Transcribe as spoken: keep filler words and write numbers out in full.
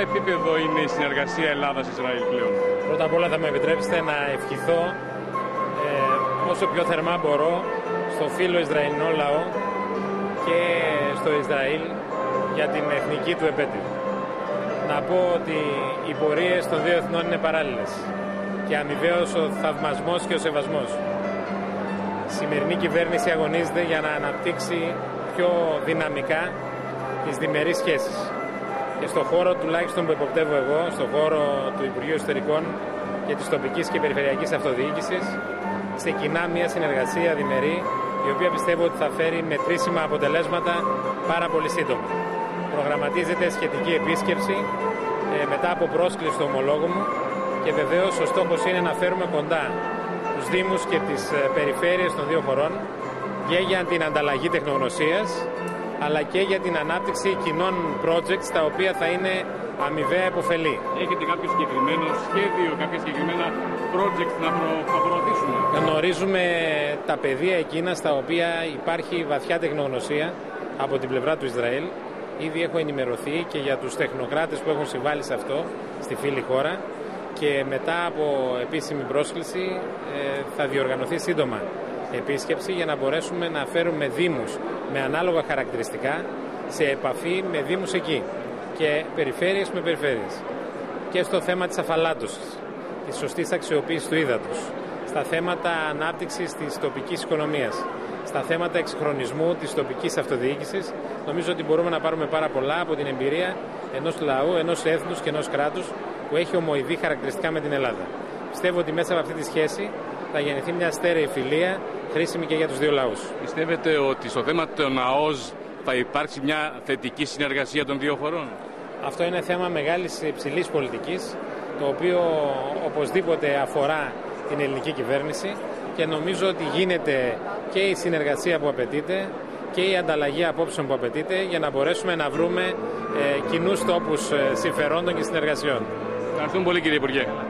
επίπεδο είναι η συνεργασία Ελλάδας-Ισραήλ πλέον? Πρώτα απ' όλα θα με επιτρέψετε να ευχηθώ ε, όσο πιο θερμά μπορώ στο φίλο Ισραηλινό λαό και στο Ισραήλ για την εθνική του επέτειο. Να πω ότι οι πορείες των δύο εθνών είναι παράλληλες και αμοιβαίως ο θαυμασμός και ο σεβασμός. Η σημερινή κυβέρνηση αγωνίζεται για να αναπτύξει πιο δυναμικά τις διμερείς σχέσεις. Και στον χώρο τουλάχιστον που εποπτεύω εγώ, στον χώρο του Υπουργείου Εσωτερικών και της τοπικής και περιφερειακής αυτοδιοίκησης, ξεκινά μια συνεργασία διμερή, η οποία πιστεύω ότι θα φέρει μετρήσιμα αποτελέσματα πάρα πολύ σύντομα. Προγραμματίζεται σχετική επίσκεψη μετά από πρόσκληση του ομολόγου μου και βεβαίως ο στόχος είναι να φέρουμε κοντά τους Δήμους και τις περιφέρειες των δύο χωρών και για την ανταλλαγή τεχνογνωσίας, αλλά και για την ανάπτυξη κοινών projects, τα οποία θα είναι αμοιβαία επωφελή. Έχετε κάποιο συγκεκριμένο σχέδιο, κάποια συγκεκριμένα project να προωθήσουμε? Γνωρίζουμε τα πεδία εκείνα στα οποία υπάρχει βαθιά τεχνογνωσία από την πλευρά του Ισραήλ. Ήδη έχω ενημερωθεί και για τους τεχνοκράτες που έχουν συμβάλει σε αυτό, στη φίλη χώρα, και μετά από επίσημη πρόσκληση θα διοργανωθεί σύντομα επίσκεψη για να μπορέσουμε να φέρουμε δήμους με ανάλογα χαρακτηριστικά σε επαφή με δήμους εκεί και περιφέρειες με περιφέρειες. Και στο θέμα της αφαλάτωσης, της σωστής αξιοποίησης του ύδατος, στα θέματα ανάπτυξης της τοπικής οικονομίας, στα θέματα εξυγχρονισμού της τοπικής αυτοδιοίκησης, νομίζω ότι μπορούμε να πάρουμε πάρα πολλά από την εμπειρία ενός λαού, ενός έθνους και ενός κράτους που έχει ομοειδή χαρακτηριστικά με την Ελλάδα. Πιστεύω ότι μέσα από αυτή τη σχέση θα γεννηθεί μια στέρεη φιλία, χρήσιμη και για τους δύο λαούς. Πιστεύετε ότι στο θέμα των ΑΟΣ θα υπάρξει μια θετική συνεργασία των δύο χωρών? Αυτό είναι θέμα μεγάλης υψηλής πολιτικής, το οποίο οπωσδήποτε αφορά την ελληνική κυβέρνηση και νομίζω ότι γίνεται και η συνεργασία που απαιτείται και η ανταλλαγή απόψεων που απαιτείται για να μπορέσουμε να βρούμε ε, κοινούς τόπους συμφερόντων και συνεργασιών. Ευχαριστούμε πολύ, κύριε Υπουργέ.